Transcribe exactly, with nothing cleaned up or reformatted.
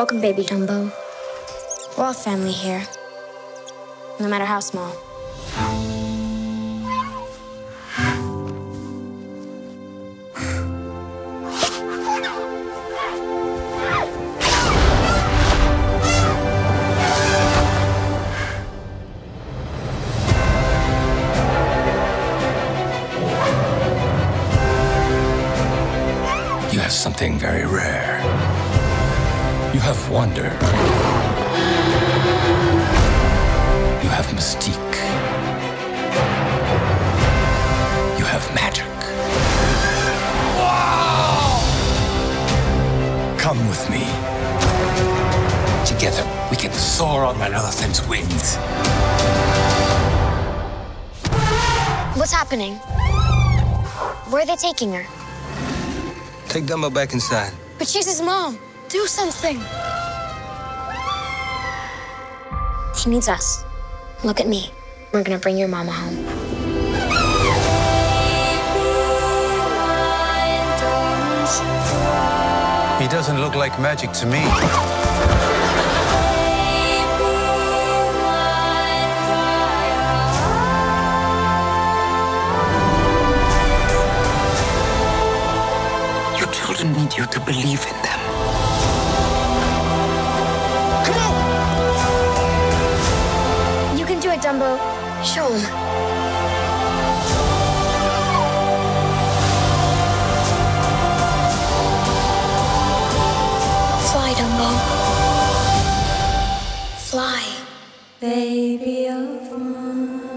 Welcome, baby Dumbo. We're all family here, no matter how small. You have something very rare. You have wonder. You have mystique. You have magic. Wow! Come with me. Together, we can soar on an elephant's wings. What's happening? Where are they taking her? Take Dumbo back inside. But she's his mom. Do something. He needs us. Look at me. We're gonna bring your mama home. He doesn't look like magic to me. Your children need you to believe in them. Come on! You can do it, Dumbo. Show him. Fly, Dumbo. Fly. Baby of mine.